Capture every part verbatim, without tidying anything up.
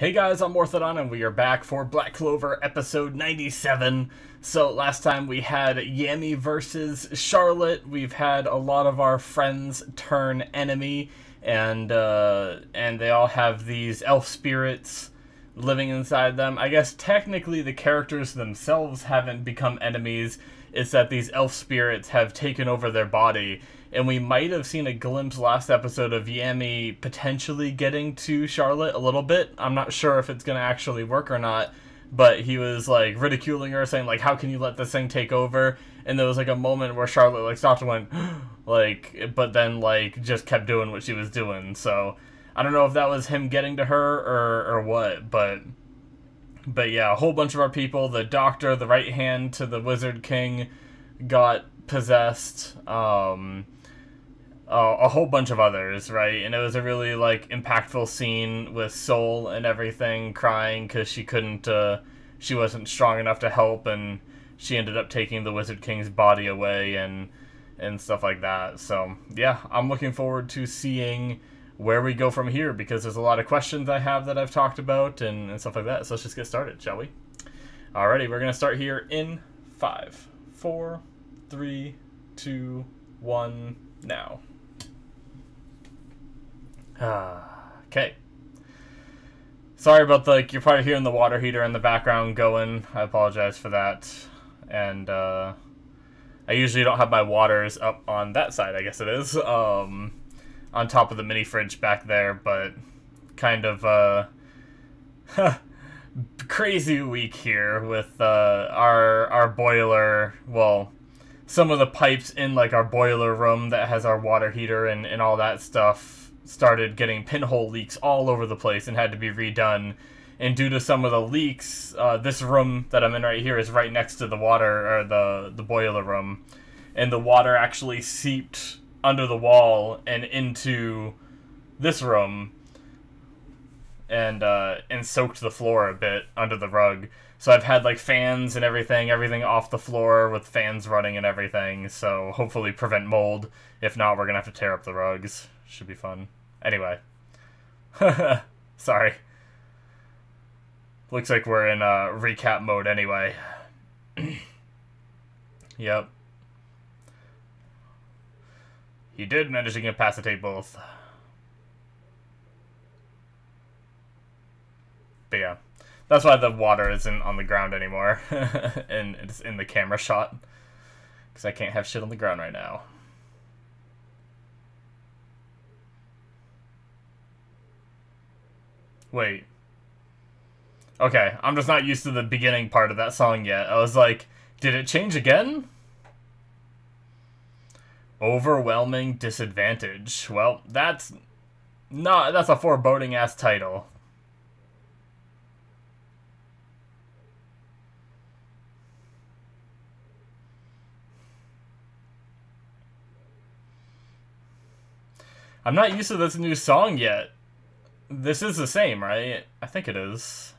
Hey guys, I'm Morthodon, and we are back for Black Clover episode ninety-seven. So last time we had Yami versus Charlotte. We've had a lot of our friends turn enemy, and uh, and they all have these elf spirits living inside them. I guess technically the characters themselves haven't become enemies. It's that these elf spirits have taken over their body. And we might have seen a glimpse last episode of Yami potentially getting to Charlotte a little bit. I'm not sure if it's going to actually work or not, but he was, like, ridiculing her, saying, like, how can you let this thing take over? And there was, like, a moment where Charlotte, like, stopped and went, like, but then, like, just kept doing what she was doing. So I don't know if that was him getting to her or, or what, but, but yeah, a whole bunch of our people, the doctor, the right hand to the Wizard King, got possessed, um... Uh, a whole bunch of others, right? And it was a really, like, impactful scene with Sol and everything crying because she couldn't, uh, she wasn't strong enough to help, and she ended up taking the Wizard King's body away and, and stuff like that. So, yeah, I'm looking forward to seeing where we go from here, because there's a lot of questions I have that I've talked about and, and stuff like that. So let's just get started, shall we? Alrighty, we're gonna start here in five, four, three, two, one, now. Okay. Sorry about the, like, you're probably hearing the water heater in the background going. I apologize for that. And, uh, I usually don't have my waters up on that side, I guess it is, um, on top of the mini fridge back there, but kind of, uh, crazy week here with, uh, our, our boiler, well, some of the pipes in, like, our boiler room that has our water heater and, and all that stuff started getting pinhole leaks all over the place and had to be redone. And due to some of the leaks, uh, this room that I'm in right here is right next to the water, or the, the boiler room. And the water actually seeped under the wall and into this room and, uh, and soaked the floor a bit under the rug. So I've had, like, fans and everything, everything off the floor with fans running and everything. So hopefully prevent mold. If not, we're gonna have to tear up the rugs. Should be fun. Anyway. Sorry. Looks like we're in uh, recap mode anyway. Yep. He did manage to incapacitate both. But yeah. That's why the water isn't on the ground anymore. And it's in the camera shot. Because I can't have shit on the ground right now. Wait. Okay, I'm just not used to the beginning part of that song yet. I was like, did it change again? Overwhelming disadvantage. Well, that's not, that's a foreboding ass title. I'm not used to this new song yet. This is the same, right? I think it is.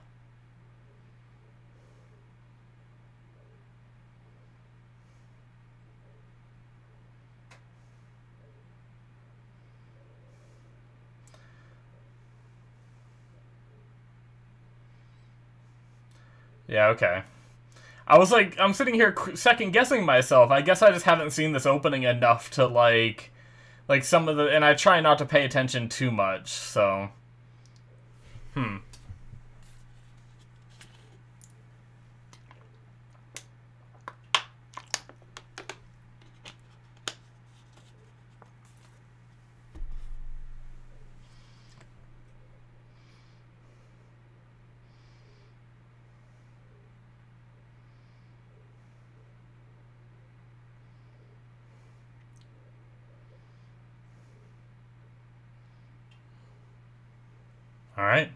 Yeah, okay. I was like, I'm sitting here second-guessing myself. I guess I just haven't seen this opening enough to, like... Like, some of the... And I try not to pay attention too much, so... Hmm. All right.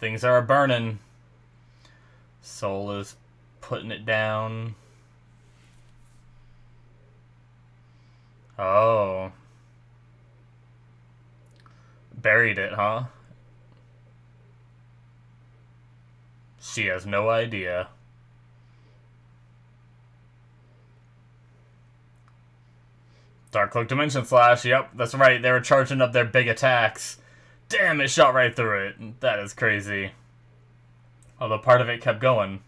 Things are burning. Sol is putting it down. Oh. Buried it, huh? She has no idea. Dark Cloak Dimension Slash. Yep, that's right. They were charging up their big attacks. damn, it shot right through it. That is crazy. Although part of it kept going.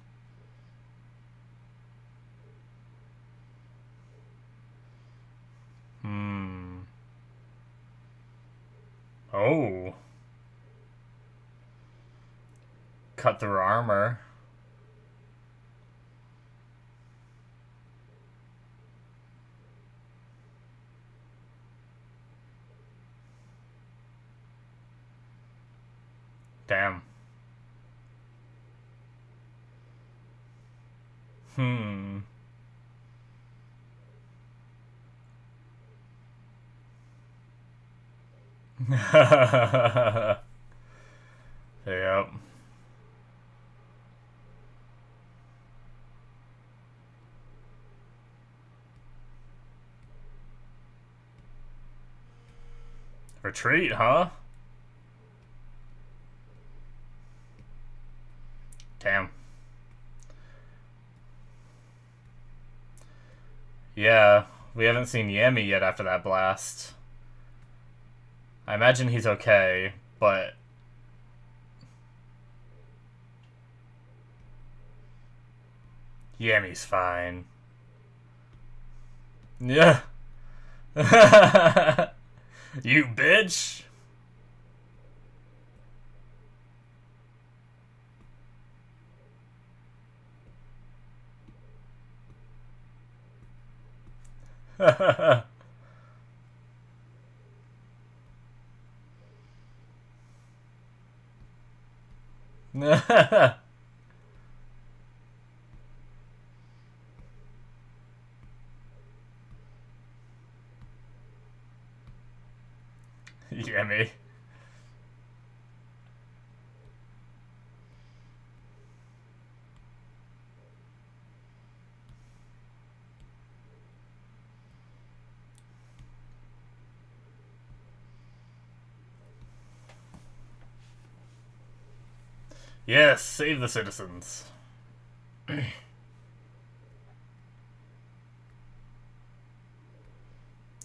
Hmm. Oh. Cut through armor. Damn. Hmm. Yep. Retreat, huh? Damn. Yeah, we haven't seen Yami yet after that blast. I imagine he's okay, but... Yami's fine. Yeah. You bitch! Yummy. Yes, save the citizens.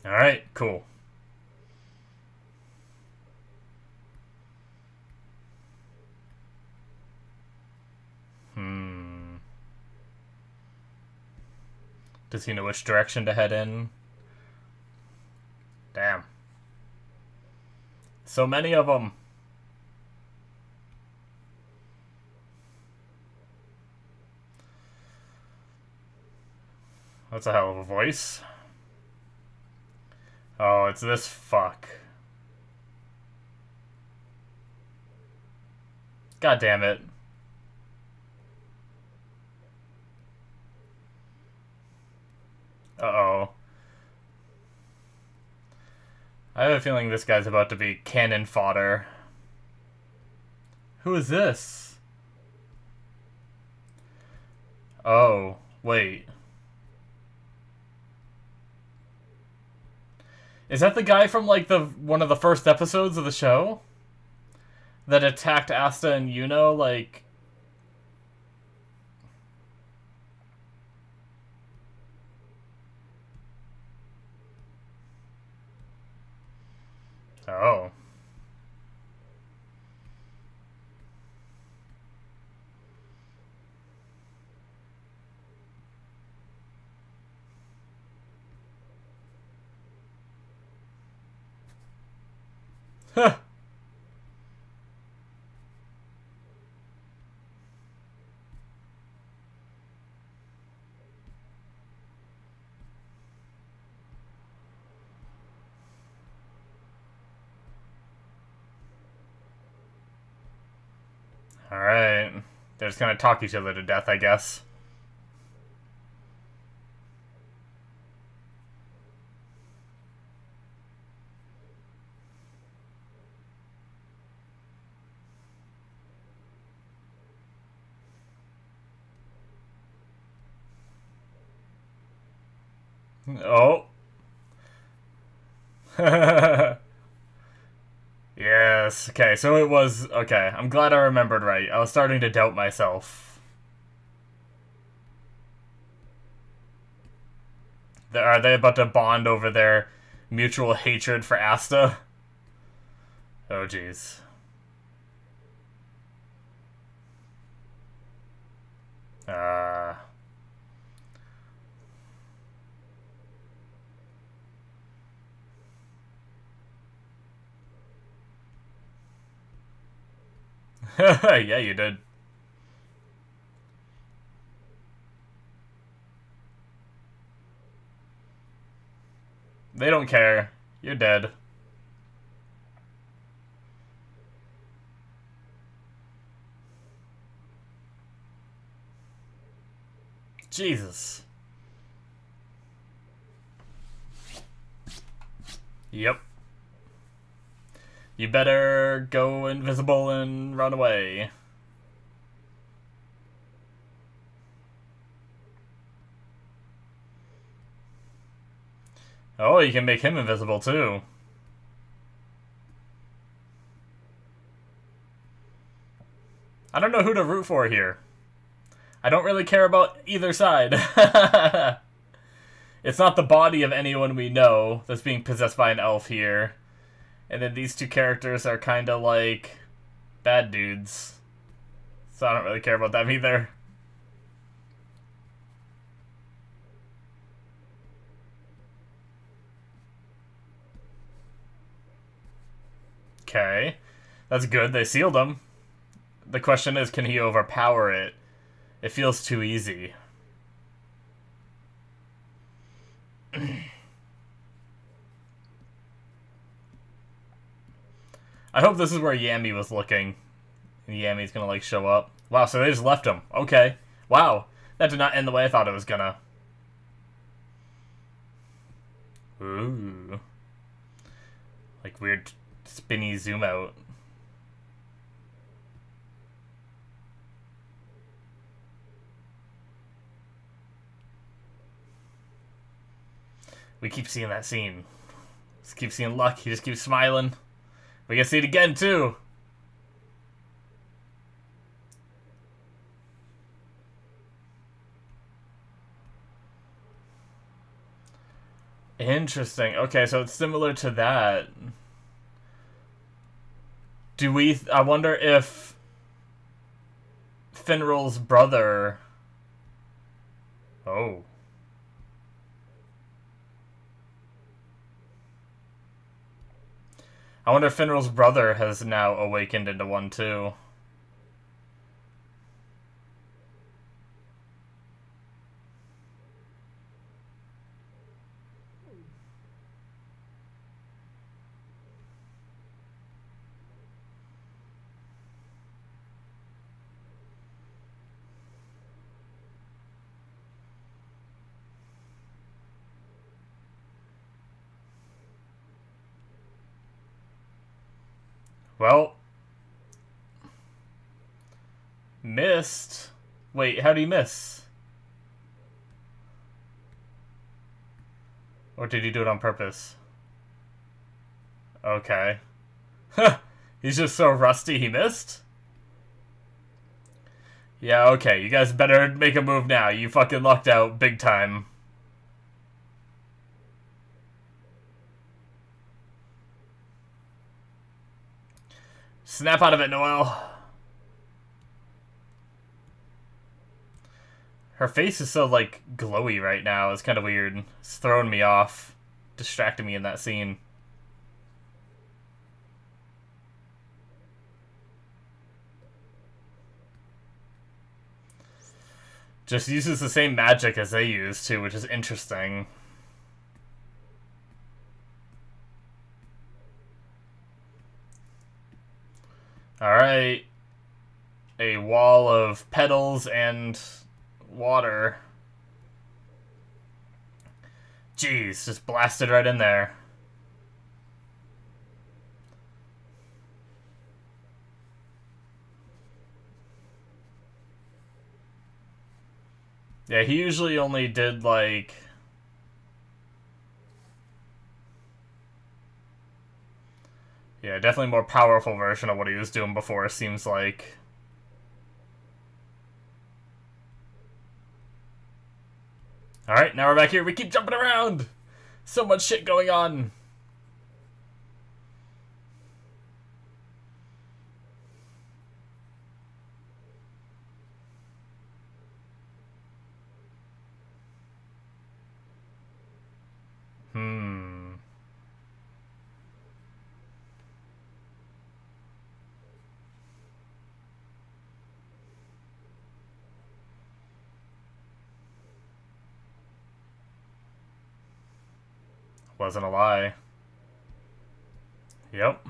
Alright, cool. Hmm. Does he know which direction to head in? Damn. So many of them. That's a hell of a voice. Oh, it's this fuck. God damn it. Uh-oh. I have a feeling this guy's about to be cannon fodder. Who is this? Oh, wait. Is that the guy from, like, the one of the first episodes of the show? That attacked Asta and Yuno, like... Oh. Huh. All right. They're just gonna talk each other to death, I guess. Oh. Yes, okay, so it was... Okay, I'm glad I remembered right. I was starting to doubt myself. Are they about to bond over their mutual hatred for Asta? Oh, jeez. Uh... Yeah, you did. They don't care. You're dead. Jesus. Yep. You better go invisible and run away. Oh, you can make him invisible too. I don't know who to root for here. I don't really care about either side. It's not the body of anyone we know that's being possessed by an elf here. And then these two characters are kind of like bad dudes. So I don't really care about them either. Okay, that's good. They sealed him. The question is, can he overpower it? It feels too easy. I hope this is where Yami was looking. And Yami's gonna, like, show up. Wow, so they just left him. Okay. Wow. That did not end the way I thought it was gonna. Ooh. Like, weird spinny zoom out. We keep seeing that scene. Just keep seeing Luck. He just keeps smiling. We can see it again, too. Interesting. Okay, so it's similar to that. Do we... Th I wonder if... Finral's brother... Oh. I wonder if Finral's brother has now awakened into one, too. Well, missed. Wait, how do you miss? Or did he do it on purpose? Okay. Huh! He's just so rusty he missed? Yeah, okay, you guys better make a move now. You fucking lucked out big time. Snap out of it, Noel. Her face is so, like, glowy right now. It's kind of weird. It's throwing me off. Distracting me in that scene. Just uses the same magic as they use, too, which is interesting. Alright, a wall of petals and water. Jeez, just blasted right in there. Yeah, he usually only did like... Yeah, definitely more powerful version of what he was doing before, it seems like. Alright, now we're back here. We keep jumping around! So much shit going on! Wasn't a lie. Yep.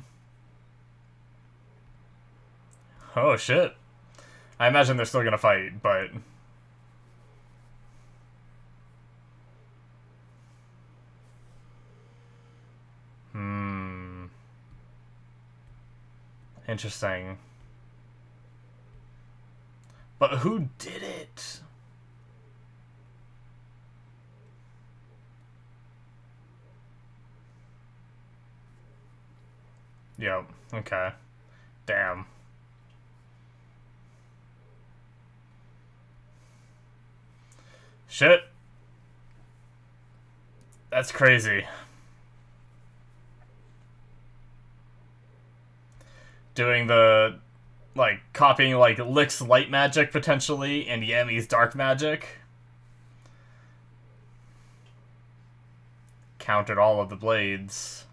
Oh, shit. I imagine they're still gonna fight, but... Hmm. Interesting. But who did it? Yep, okay. Damn. Shit. That's crazy. Doing the, like, copying, like, Lick's light magic, potentially, and Yami's dark magic. Countered all of the blades.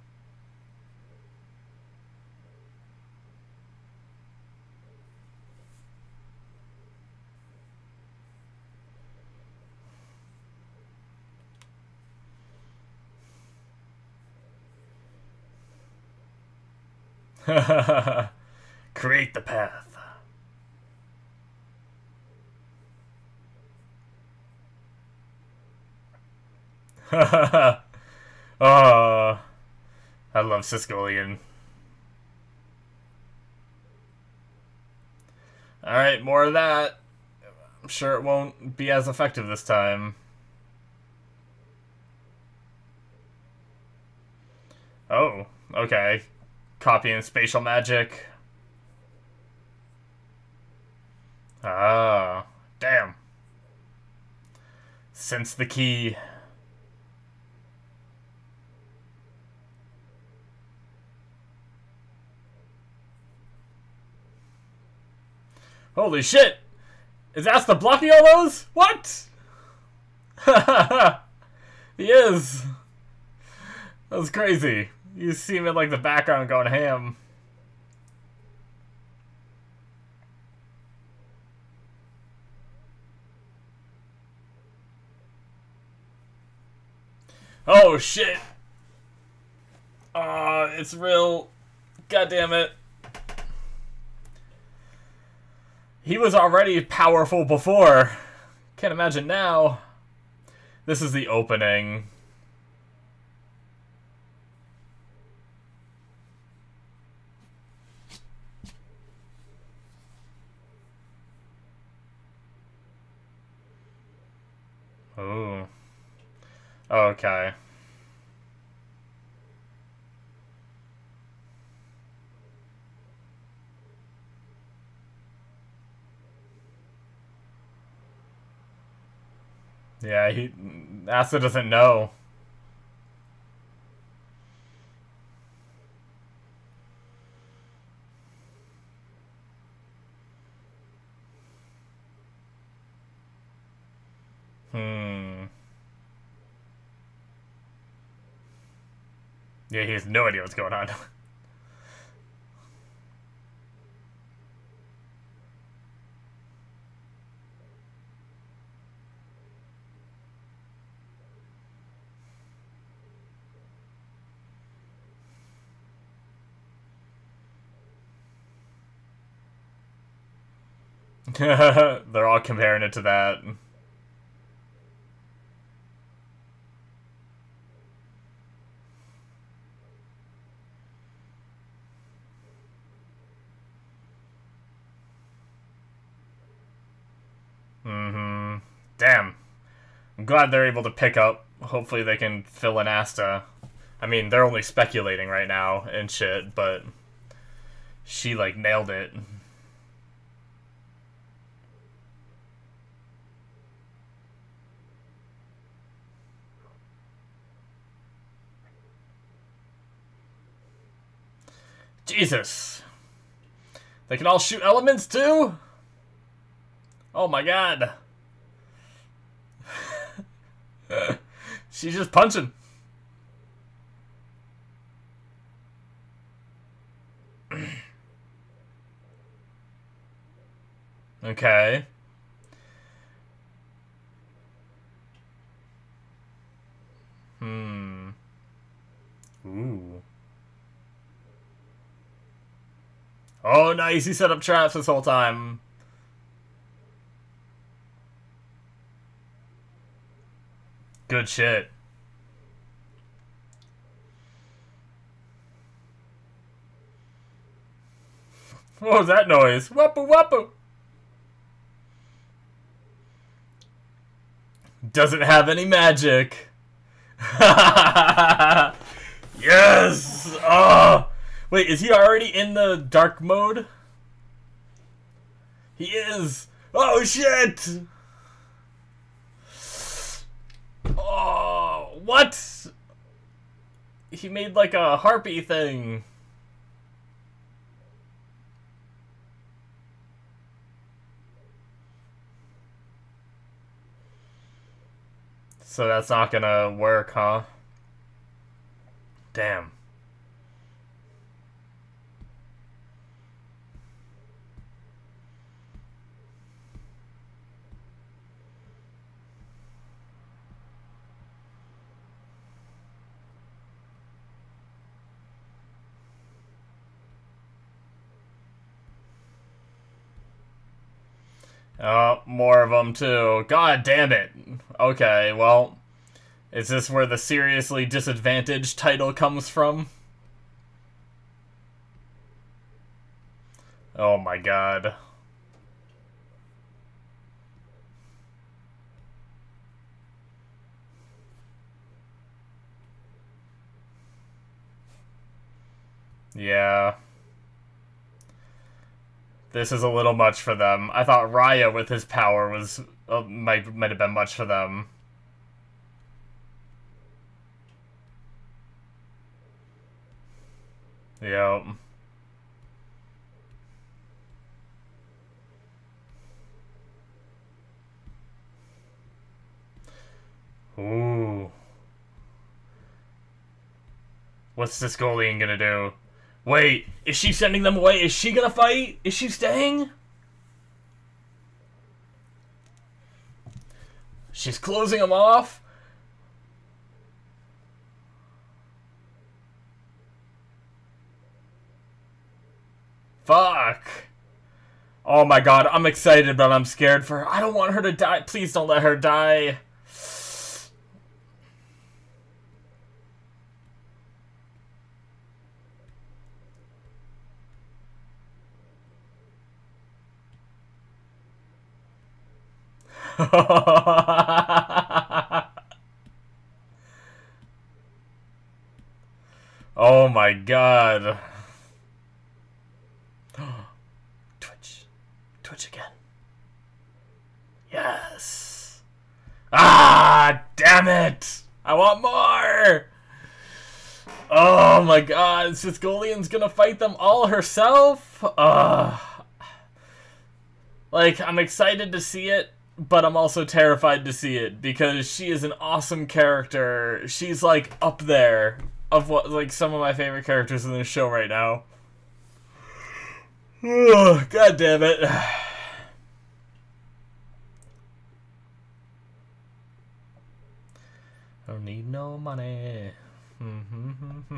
Create the path. Oh, I love Sisgoleon. Alright, more of that. I'm sure it won't be as effective this time. Oh, okay. Copying spatial magic. Ah, damn. Sense the key. Holy shit! Is Asta blocking all those? What? He is. That was crazy. You see him in, like, the background going ham. Oh, shit. Ah, uh, it's Rill. God damn it. He was already powerful before. Can't imagine now. This is the opening. Ooh. Okay. Yeah, he... Asta doesn't know. Hmm. Yeah, he has no idea what's going on. They're all comparing it to that. Mm-hmm. Damn. I'm glad they're able to pick up. Hopefully they can fill in Asta. I mean, they're only speculating right now and shit, but she, like, nailed it. Jesus. They can all shoot elements, too? Oh my god. She's just punching. Okay. Hmm. Oh, nice. He set up traps this whole time. Good shit. What was that noise? Wapu wapu! Doesn't have any magic. Yes! Oh! Wait, is he already in the dark mode? He is! Oh shit! Oh, what? He made like a harpy thing. So that's not gonna work, huh? Damn. Oh, more of them too. God damn it. Okay, well, is this where the seriously disadvantaged title comes from? Oh my god. Yeah. This is a little much for them. I thought Raya with his power was uh, might might have been much for them. Yeah. Ooh. What's Sisgoleon gonna do? Wait, is she sending them away? Is she gonna fight? Is she staying? She's closing them off? Fuck. Oh my god, I'm excited, but I'm scared for her. I don't want her to die. Please don't let her die. Oh my god. Twitch. Twitch again. Yes. Ah, damn it. I want more. Oh my god. Sisgoleon's gonna fight them all herself? Uh, like, I'm excited to see it. But I'm also terrified to see it because she is an awesome character. She's like up there of what like some of my favorite characters in this show right now. Ugh, god damn it. I don't need no money. Mm-hmm.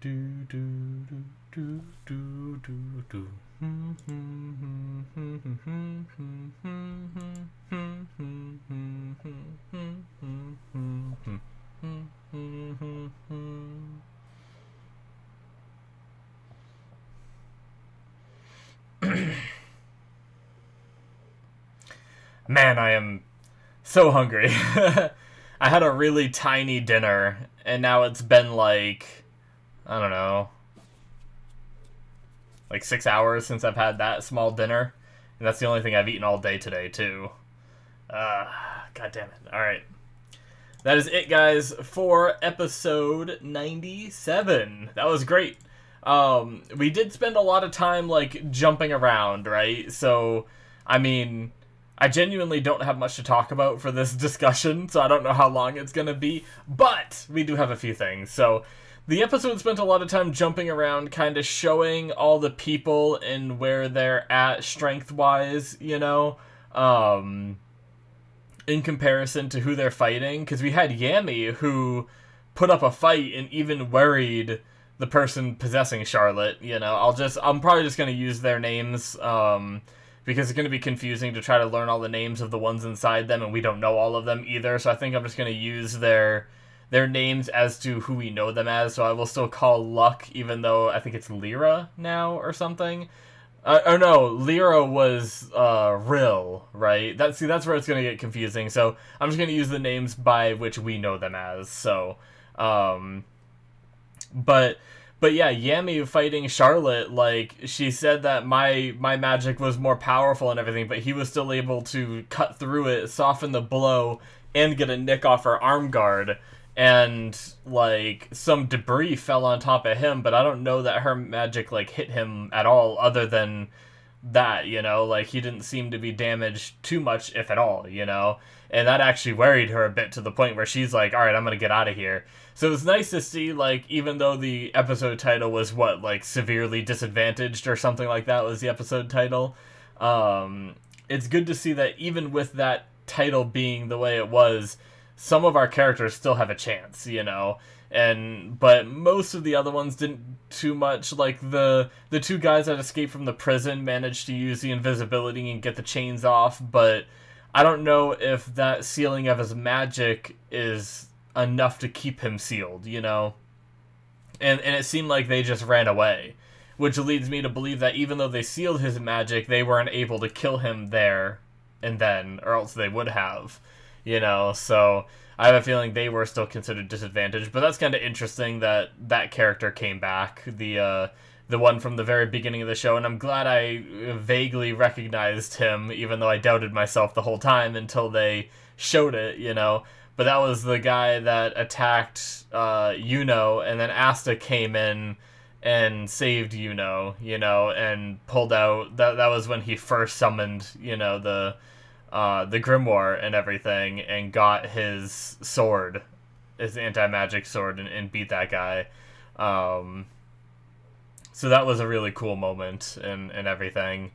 Do do do do do do do. Man, I am so hungry. I had a really tiny dinner, and now it's been like, I don't know, like six hours since I've had that small dinner, and that's the only thing I've eaten all day today too. Uh, God damn it. All right. That is it, guys, for episode ninety-seven. That was great. Um, we did spend a lot of time like jumping around, right? So, I mean, I genuinely don't have much to talk about for this discussion, so I don't know how long it's going to be, but we do have a few things. So The episode spent a lot of time jumping around, kind of showing all the people and where they're at strength-wise, you know, um, in comparison to who they're fighting. Because we had Yami, who put up a fight and even worried the person possessing Charlotte, you know. I'll just, I'm probably just going to use their names, um, because it's going to be confusing to try to learn all the names of the ones inside them, and we don't know all of them either, so I think I'm just going to use their... their names as to who we know them as, so I will still call Luck, even though I think it's Lyra now or something. Uh, oh no, Lyra was uh, Rill, right? That, see, that's where it's going to get confusing, so I'm just going to use the names by which we know them as, so... Um, but, but yeah, Yami fighting Charlotte, like, she said that my, my magic was more powerful and everything, but he was still able to cut through it, soften the blow, and get a nick off her arm guard. And, like, some debris fell on top of him, but I don't know that her magic, like, hit him at all other than that, you know? Like, he didn't seem to be damaged too much, if at all, you know? And that actually worried her a bit to the point where she's like, alright, I'm gonna get out of here. So it was nice to see, like, even though the episode title was, what, like, Severely Disadvantaged or something like that was the episode title, um, it's good to see that even with that title being the way it was, some of our characters still have a chance, you know, and, but most of the other ones didn't too much. Like, the, the two guys that escaped from the prison managed to use the invisibility and get the chains off, but I don't know if that sealing of his magic is enough to keep him sealed, you know, and, and it seemed like they just ran away, which leads me to believe that even though they sealed his magic, they weren't able to kill him there and then, or else they would have. You know, so I have a feeling they were still considered disadvantaged, but that's kind of interesting that that character came back, the uh, the one from the very beginning of the show, and I'm glad I vaguely recognized him, even though I doubted myself the whole time until they showed it, you know, but that was the guy that attacked uh, Yuno, and then Asta came in and saved Yuno, you know, and pulled out, that, that was when he first summoned, you know, the... Uh, the grimoire and everything, and got his sword, his anti-magic sword, and, and beat that guy. Um, so that was a really cool moment and, and everything,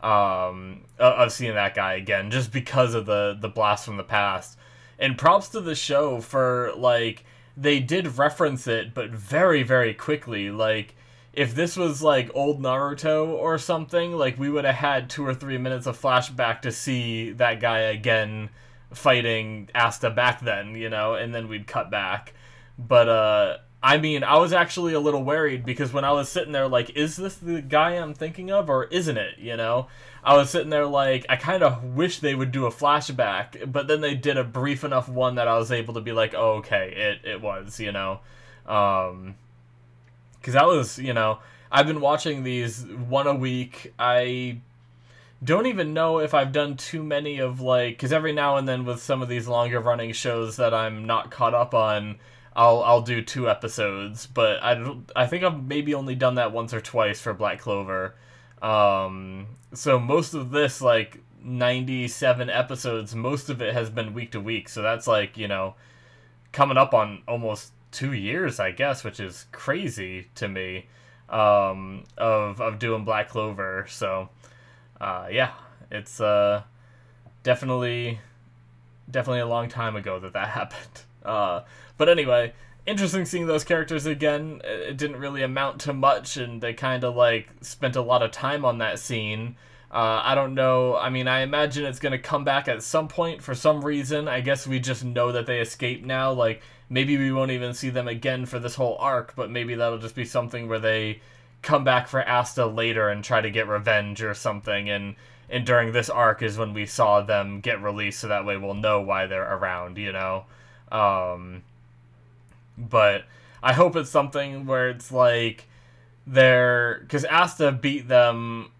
um, of seeing that guy again, just because of the, the blast from the past. And props to the show for, like, they did reference it, but very, very quickly. Like, if this was, like, old Naruto or something, like, we would have had two or three minutes of flashback to see that guy again fighting Asta back then, you know, and then we'd cut back. But, uh, I mean, I was actually a little worried because when I was sitting there, like, is this the guy I'm thinking of or isn't it, you know? I was sitting there, like, I kind of wish they would do a flashback, but then they did a brief enough one that I was able to be like, oh, okay, it, it was, you know, um... because I was, you know, I've been watching these one a week. I don't even know if I've done too many of, like... because every now and then with some of these longer-running shows that I'm not caught up on, I'll I'll do two episodes. But I, don't, I think I've maybe only done that once or twice for Black Clover. Um, so most of this, like, ninety-seven episodes, most of it has been week to week. So that's, like, you know, coming up on almost... two years, I guess, which is crazy to me, um, of, of doing Black Clover. So, uh, yeah, it's, uh, definitely, definitely a long time ago that that happened. Uh, but anyway, interesting seeing those characters again. It didn't really amount to much, and they kind of, like, spent a lot of time on that scene. Uh, I don't know. I mean, I imagine it's going to come back at some point for some reason. I guess we just know that they escaped now. Like, maybe we won't even see them again for this whole arc, but maybe that'll just be something where they come back for Asta later and try to get revenge or something. And, and during this arc is when we saw them get released, so that way we'll know why they're around, you know? Um, but I hope it's something where it's like they're... because Asta beat them...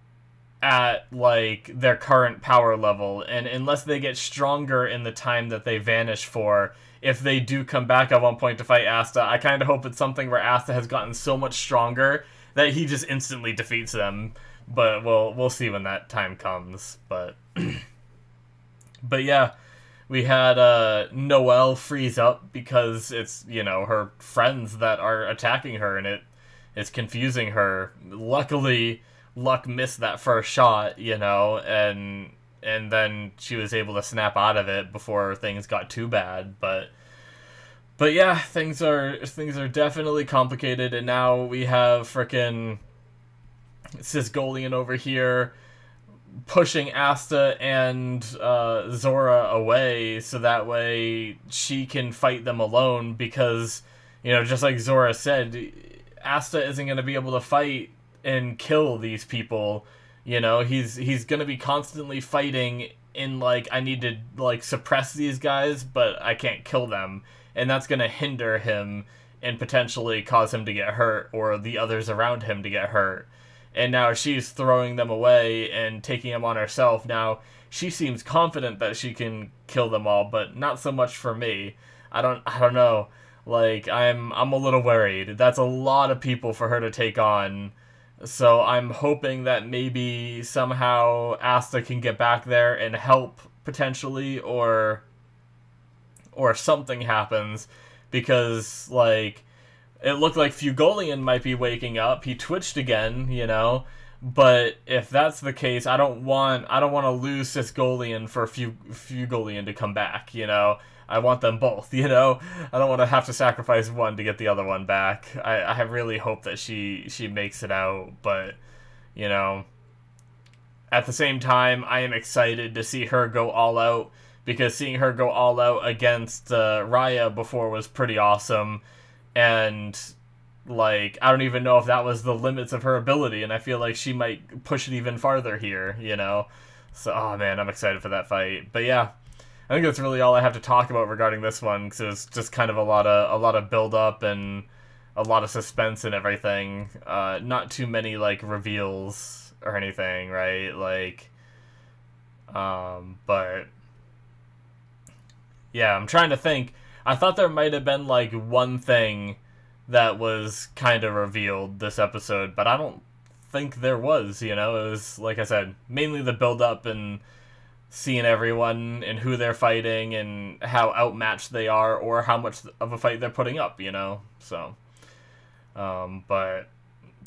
at, like, their current power level, and unless they get stronger in the time that they vanish for, if they do come back at one point to fight Asta, I kind of hope it's something where Asta has gotten so much stronger that he just instantly defeats them, but we'll, we'll see when that time comes, but, but yeah, We had uh, Noel freeze up because it's, you know, her friends that are attacking her, and it it's confusing her. Luckily, Luck missed that first shot, you know, and and then she was able to snap out of it before things got too bad. But but yeah, things are things are definitely complicated, and now we have frickin' Sisgoleon over here pushing Asta and uh, Zora away so that way she can fight them alone, because, you know, just like Zora said, Asta isn't going to be able to fight and kill these people, you know. He's he's going to be constantly fighting in, like, I need to, like, suppress these guys, but I can't kill them, and that's going to hinder him and potentially cause him to get hurt or the others around him to get hurt. And now she's throwing them away and taking them on herself. Now, she seems confident that she can kill them all, but not so much for me. I don't I don't know. Like, I'm I'm a little worried. That's a lot of people for her to take on. So I'm hoping that maybe somehow Asta can get back there and help, potentially, or or something happens, because, like, it looked like Fugolian might be waking up. He twitched again, you know. But if that's the case, I don't want I don't want to lose Sisgoleon for Fug Fugolian to come back, you know. I want them both, you know. I don't want to have to sacrifice one to get the other one back. I, I really hope that she she makes it out, but, you know, at the same time, I am excited to see her go all out, because seeing her go all out against uh, Raya before was pretty awesome. And, like, I don't even know if that was the limits of her ability, and I feel like she might push it even farther here, you know? So, oh man, I'm excited for that fight. But yeah, I think that's really all I have to talk about regarding this one, because it's just kind of a lot of, a lot of build-up and a lot of suspense and everything. Uh, not too many, like, reveals or anything, right? Like, um, but, yeah, I'm trying to think. I thought there might have been, like, one thing that was kind of revealed this episode, but I don't think there was, you know? It was, like I said, mainly the build-up and seeing everyone and who they're fighting and how outmatched they are or how much of a fight they're putting up, you know? So, um, but,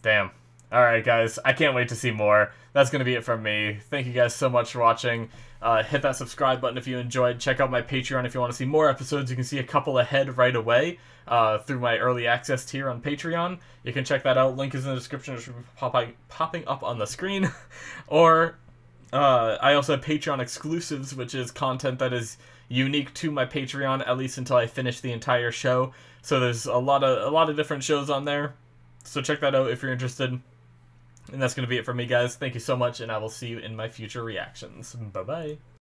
damn. Alright guys, I can't wait to see more. That's going to be it from me. Thank you guys so much for watching. Uh, hit that subscribe button if you enjoyed. Check out my Patreon if you want to see more episodes. You can see a couple ahead right away uh, through my early access tier on Patreon. You can check that out. Link is in the description. It should be popping, popping up on the screen. Or uh, I also have Patreon exclusives, which is content that is unique to my Patreon, at least until I finish the entire show. So there's a lot of, a lot of different shows on there. So check that out if you're interested. And that's going to be it for me, guys. Thank you so much, and I will see you in my future reactions. Bye-bye.